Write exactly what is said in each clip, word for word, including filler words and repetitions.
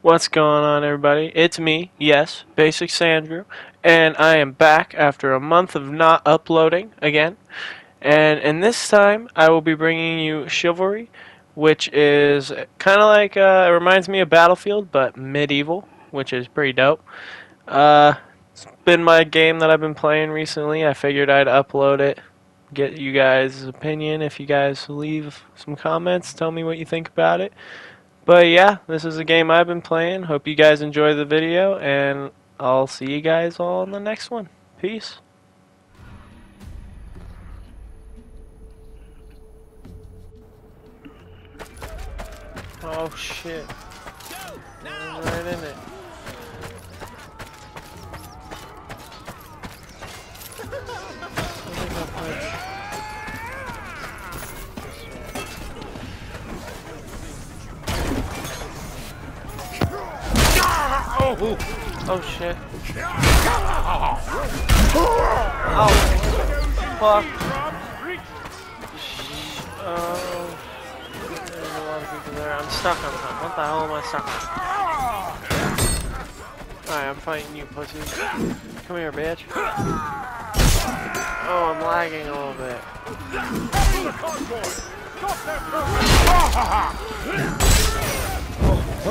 What's going on, everybody? It's me, yes, BasicSandrew, and I am back after a month of not uploading again. And in this time, I will be bringing you Chivalry, which is kind of like, uh, it reminds me of Battlefield, but medieval, which is pretty dope. Uh, it's been my game that I've been playing recently. I figured I'd upload it, get you guys' opinion. If you guys leave some comments, tell me what you think about it. But yeah, this is a game I've been playing. Hope you guys enjoy the video, and I'll see you guys all in the next one. Peace. Oh shit. I'm right in it. Oh shit. Oh fuck. Oh, there's a lot of people there. I'm stuck on something. What the hell am I stuck on? Alright, I'm fighting you, pussy. Come here, bitch. Oh, I'm lagging a little bit.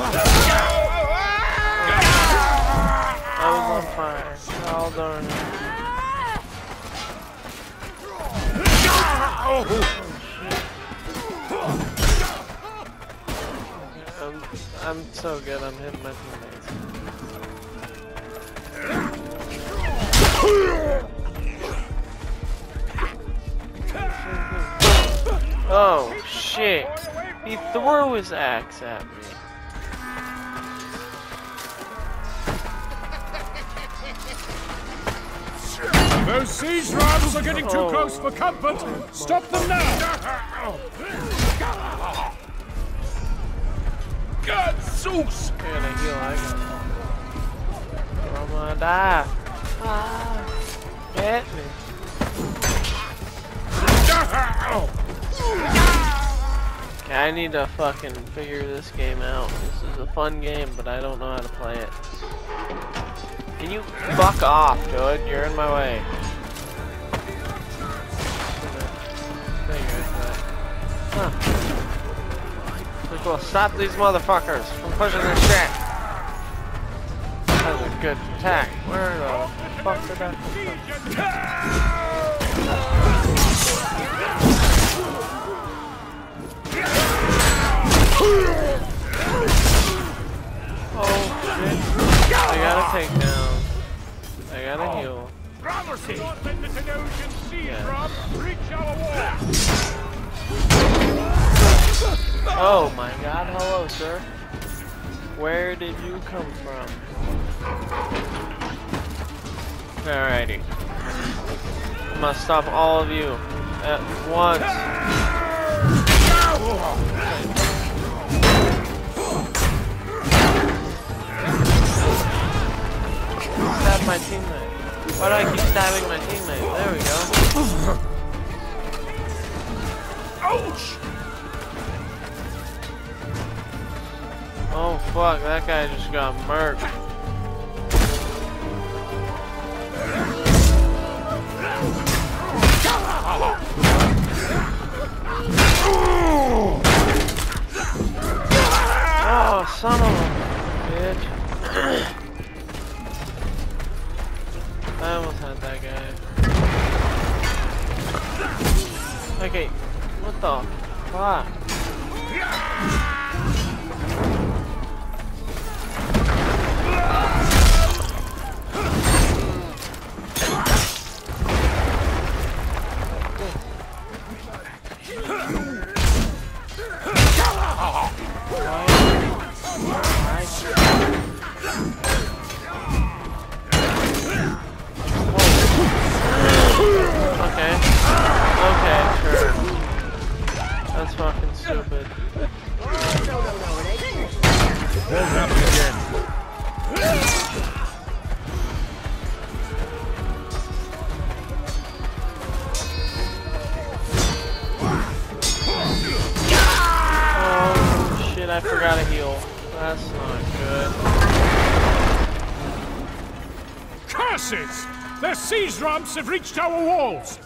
Oh, I was on fire. Oh darn it. Oh shit. I'm, I'm so good, I'm hitting my teammates. Oh shit. He threw his axe at me. Those siege rivals are getting too close for comfort! Stop them now! God, Zeus! Here, they heal, I got. I'm gonna die. Ah, get me. Okay, I need to fucking figure this game out. This is a fun game, but I don't know how to play it. Can you fuck off, dude? You're in my way. Huh. Cool. Stop these motherfuckers from pushing this shit. That was a good attack. Where the fuck did that come from? Oh shit. I gotta take down. I gotta heal. Yeah. Oh my god, hello sir. Where did you come from? Alrighty. I'm gonna stop all of you at once. Stab my teammate. Why do I keep stabbing my teammate? There we go. Ouch! Oh fuck, that guy just got murked. Oh, son of a bitch. I almost had that guy. Okay, what the fuck? Okay, sure. That's fucking stupid. not good. Curses! Their siege ramps have reached our walls!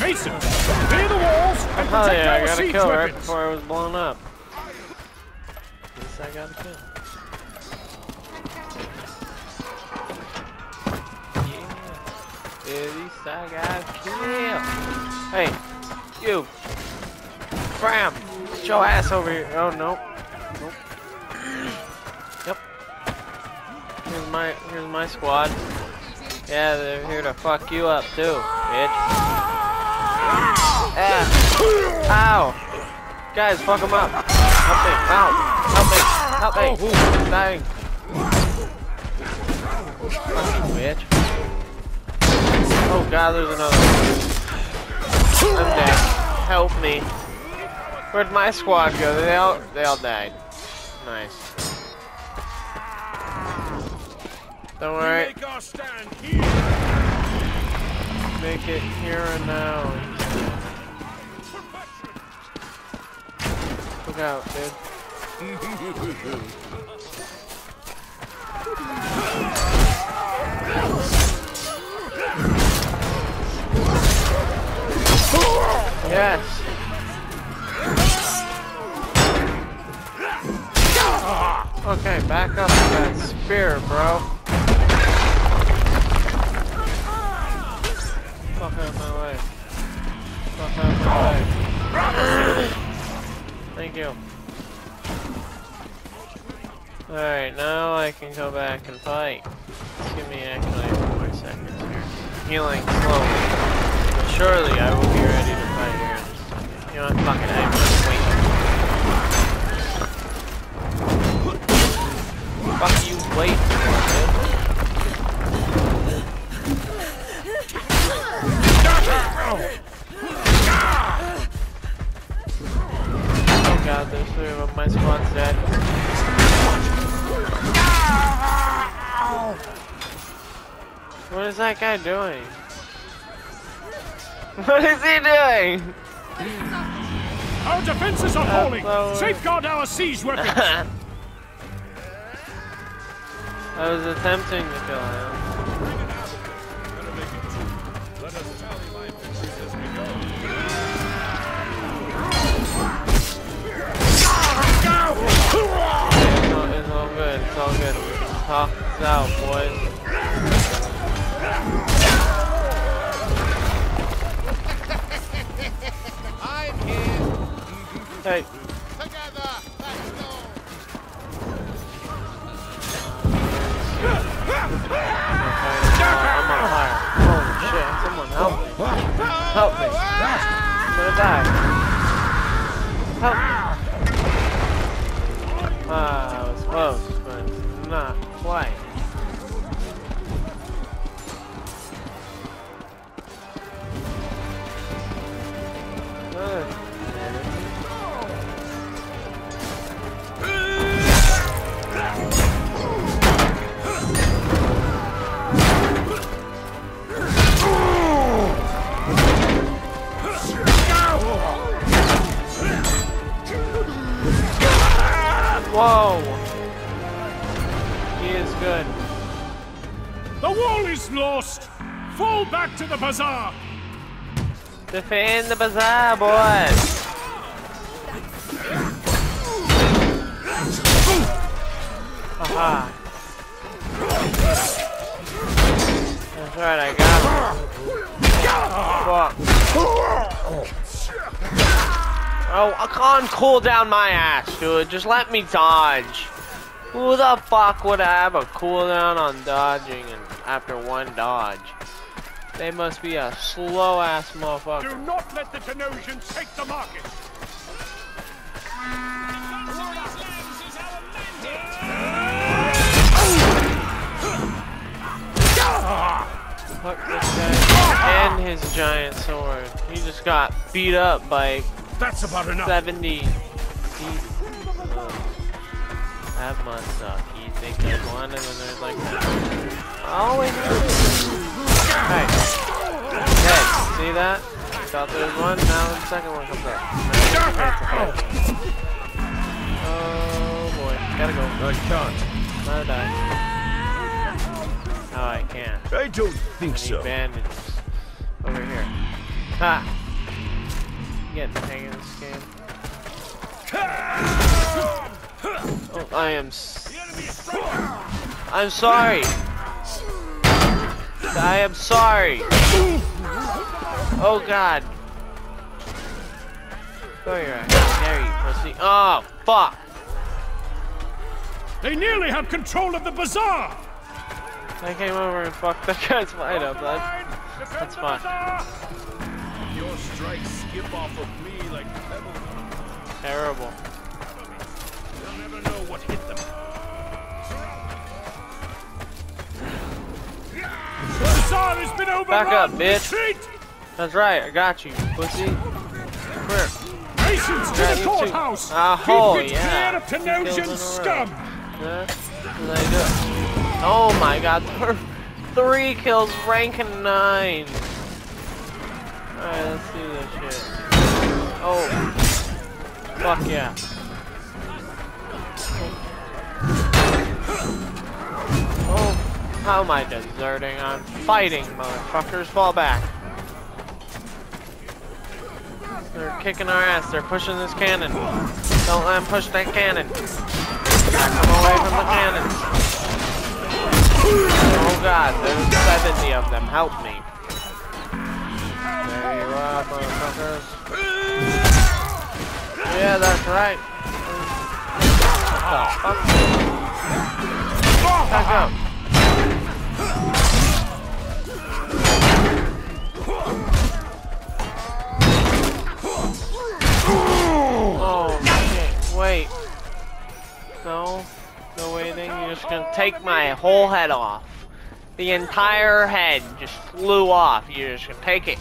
Mason, clear the walls and protect oh, yeah, our I got siege a kill weapons. Right before I was blown up. At least I got a kill. Yeah. At least I got a kill. Hey, you. Bram, get your ass over here. Oh no. Nope. Yep. Here's my, here's my squad. Yeah, they're here to fuck you up too, bitch. Yeah. Ow! Guys, fuck him up! Help me! Ow! Help me! Help me! Oh, ooh, I'm dying! Fucking bitch! Oh god, there's another one! I'm dead! Help me! Where'd my squad go? They all, they all died. Nice. Don't worry. Make our stand here. Make it here and now. Look out, dude. Yes. Okay, back up with that spear, bro. Fuck out of my way. Fuck out of my way. Thank you. Alright, now I can go back and fight. Just give me actually four seconds here. Healing slowly. But surely I will be ready to fight here. You know, I'm fucking I'm just waiting. Fuck you, wait for it. God, there's three of them. My squad's dead. What is that guy doing? What is he doing? Our defenses are holding. Uh, Safeguard our siege weapons. I was attempting to kill him. Let us tally my pictures as we go. It's all good, it's all good. Talk this out, boys. I'm here. Hey. Together, let's go. I'm on fire. Holy shit, someone help me. Help me. I'm gonna die. Help me. Ah, uh, I was close, but not quite. Whoa! He is good. The wall is lost! Fall back to the bazaar! Defend the bazaar, boys! Aha! That's right, I got him. Fuck. Oh, I can't cool down my ass, dude. Just let me dodge. Who the fuck would have a cooldown on dodging and after one dodge? They must be a slow ass motherfucker. Do not let the Tenosians take the market. Fuck this guy and his giant sword. He just got beat up by. That's about enough. seventy. Oh. That must suck. You think there's one and then there's like that. Oh, wait. Hey. Hey, see that? I thought there was one, now the second one comes up. Oh, Oh boy, gotta go. I can't. Gotta die. Oh, I can't. I don't think I so. Bandages over here. Ha! Getting the hang of this game. Oh, I am. S I'm sorry. I am sorry. Oh God. Oh, you're right. There you pussy. Oh, fuck! They nearly have control of the bazaar. I came over and fucked that guy's mind up. That's, that's fine. Your strikes skip off of me like pebbles. Terrible. They'll never know what hit them. The bazaar has been overrun. Back up, bitch. Retreat. That's right. I got you, pussy. Quick. Patience to the courthouse! Oh, keep it yeah. clear of Tenosian scum! Yeah. Oh my God, three kills, rank nine! Alright, let's do this shit. Oh. Fuck yeah. Oh, how am I deserting? I'm fighting, motherfuckers. Fall back. They're kicking our ass. They're pushing this cannon. Don't let them push that cannon. Come away from the cannon. Oh God, there's seventy of them. Help me. There you are, motherfuckers. Yeah, that's right. What the fuck? Back up. Wait. No. No waiting. You're just gonna take my whole head off. The entire head just flew off. You're just gonna take it.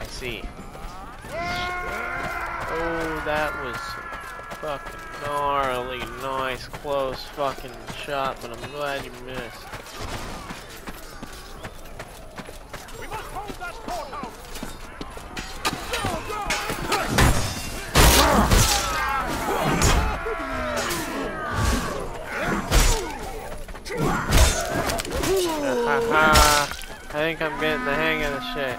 I see. Oh, that was fucking gnarly. Nice, close fucking shot, but I'm glad you missed. We must hold that courthouse. I think I'm getting the hang of the shit.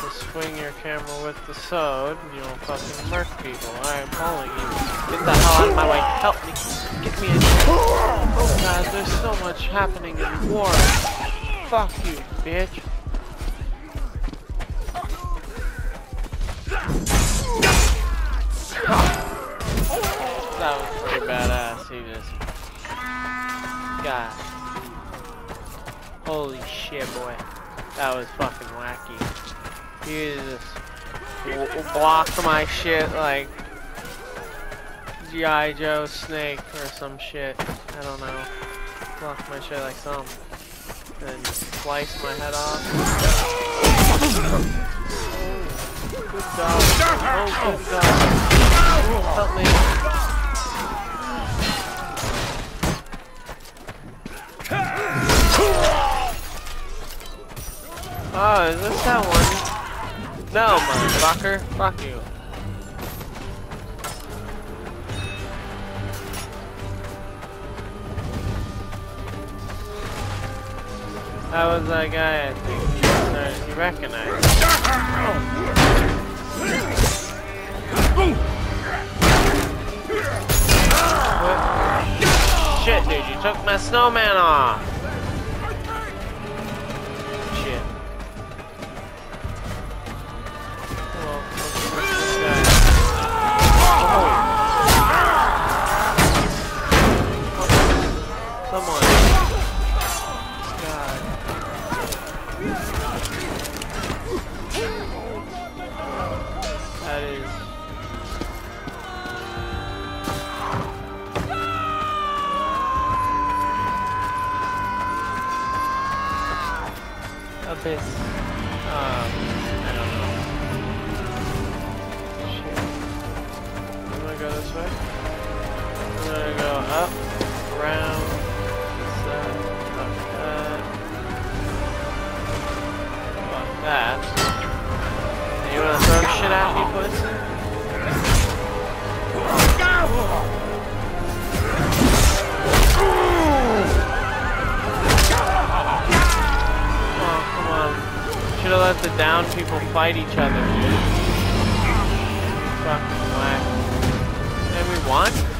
Just swing your camera with the sword and you'll fucking murk people. I am calling you. Get the hell out of my way. Help me. Get me in here. Oh God, there's so much happening in war. Fuck you, bitch. That was pretty badass. He just... God. Holy shit, boy. That was fucking wacky. He just blocked my shit like G I Joe Snake or some shit. I don't know. Blocked my shit like some. And sliced my head off. Oh, good job. Oh, good job. Help me. Oh, is this that one? No, motherfucker. Fuck you. That was that guy I think you recognized. What? Shit, dude, you took my snowman off. This, um, I don't know. Shit. I'm gonna go this way. I'm gonna go up, around, this side, fuck that. Fuck that. And you wanna throw shit at me, pussy? let the down people fight each other, dude. Fucking whack. And we won?